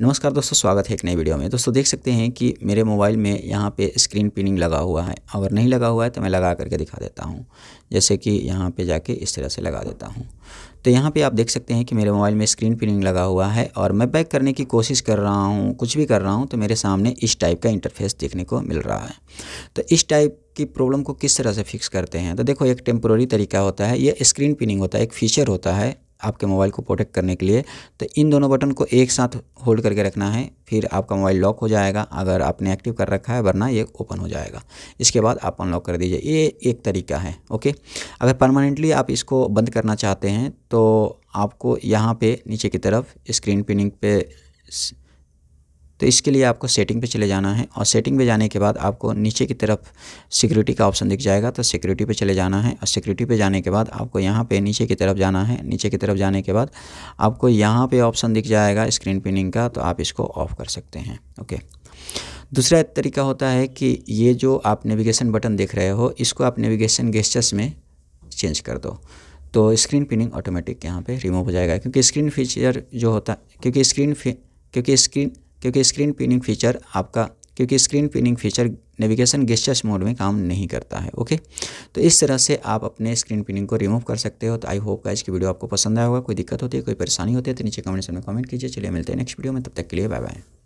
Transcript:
नमस्कार दोस्तों, स्वागत है एक नई वीडियो में। दोस्तों देख सकते हैं कि मेरे मोबाइल में यहाँ पे स्क्रीन पिनिंग लगा हुआ है। अगर नहीं लगा हुआ है तो मैं लगा करके दिखा देता हूँ, जैसे कि यहाँ पे जाके इस तरह से लगा देता हूँ। तो यहाँ पे आप देख सकते हैं कि मेरे मोबाइल में स्क्रीन पिनिंग लगा हुआ है और मैं बैक करने की कोशिश कर रहा हूँ, कुछ भी कर रहा हूँ तो मेरे सामने इस टाइप का इंटरफेस देखने को मिल रहा है। तो इस टाइप की प्रॉब्लम को किस तरह से फिक्स करते हैं, तो देखो एक टेम्पोररी तरीका होता है, ये स्क्रीन पिनिंग होता है, एक फीचर होता है आपके मोबाइल को प्रोटेक्ट करने के लिए। तो इन दोनों बटन को एक साथ होल्ड करके रखना है, फिर आपका मोबाइल लॉक हो जाएगा अगर आपने एक्टिव कर रखा है, वरना ये ओपन हो जाएगा। इसके बाद आप अनलॉक कर दीजिए। ये एक तरीका है, ओके। अगर परमानेंटली आप इसको बंद करना चाहते हैं तो आपको यहाँ पे नीचे की तरफ स्क्रीन पिनिंग पे, तो इसके लिए आपको सेटिंग पे चले जाना है और सेटिंग पे जाने के बाद आपको नीचे की तरफ सिक्योरिटी का ऑप्शन दिख जाएगा। तो सिक्योरिटी पे चले जाना है और सिक्योरिटी पे जाने के बाद आपको यहाँ पे नीचे की तरफ जाना है। नीचे की तरफ जाने के बाद आपको यहाँ पे ऑप्शन दिख जाएगा स्क्रीन पिनिंग का, तो आप इसको ऑफ कर सकते हैं, ओके। दूसरा तरीका होता है कि ये जो आप नेविगेशन बटन देख रहे हो, इसको आप नेविगेशन गेस्चर्स में चेंज कर दो तो स्क्रीन पिनिंग ऑटोमेटिक यहाँ पर रिमूव हो जाएगा। क्योंकि screen pinning feature navigation gestures mode में काम नहीं करता है, ओके। तो इस तरह से आप अपने स्क्रीन पिनिंग को रिमूव कर सकते हो। तो आई होप गाइस की वीडियो आपको पसंद आया होगा। कोई दिक्कत होती है, कोई परेशानी होती है तो नीचे कमेंट सेक्शन में कमेंट कीजिए। चलिए मिलते हैं नेक्स्ट वीडियो में, तब तक के लिए बाय बाय।